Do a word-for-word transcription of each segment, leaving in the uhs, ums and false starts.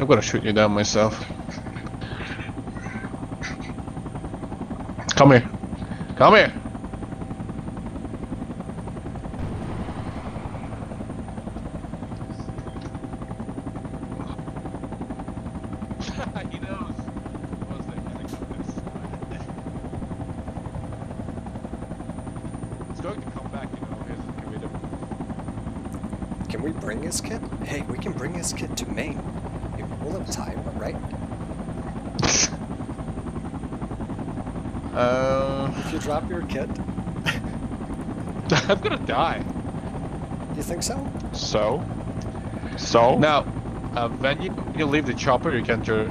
I've got to shoot you down myself. Come here. Come here. He knows. It's going to come back, you know. Can we bring his kit? Hey, we can bring his kit to Maine. We'll have time, right? Uh, if you drop your kit, I'm gonna die. You think so? So, so now, uh, when you you leave the chopper, you can't you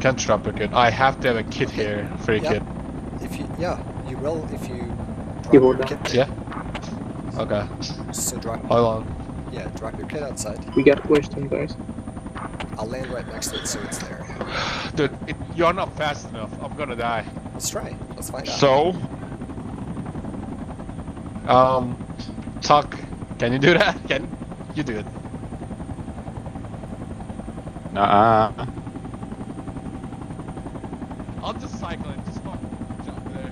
can't drop your kit. I have to have a kit here for a yeah. kit. If you yeah, you will if you drop you your kit. Yeah. Okay. So drop. Hold on. Yeah, drop your kit outside. We got questions, guys. I'll land right next to it, so it's there. Dude, it, you're not fast enough. I'm gonna die. Let's try. Let's find out. So, um, Tuck, can you do that? Can you do it? Nah. I'll just cycle it. Just not jump there.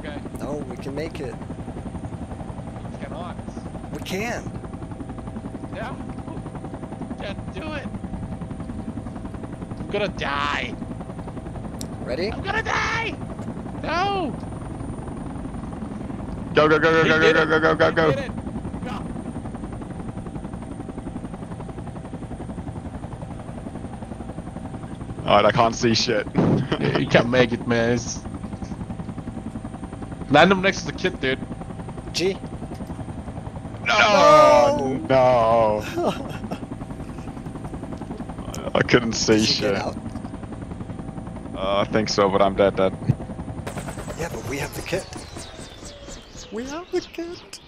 Okay. No, we can make it. We cannot. We can. Yeah. Can't do it. I'm gonna die. Ready? I'm gonna die! No! Go, go, go, go, go, go, go, go, go, go, go. Alright, I can't see shit. You can't make it, man. It's... Land him next to the kid, dude. G. No! No! no. I couldn't see shit. Uh, I think so, but I'm dead, dead. Yeah, but we have the kit. We have the kit.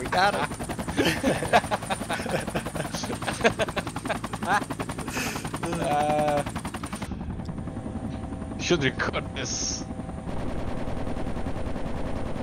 We got it. uh, should record this.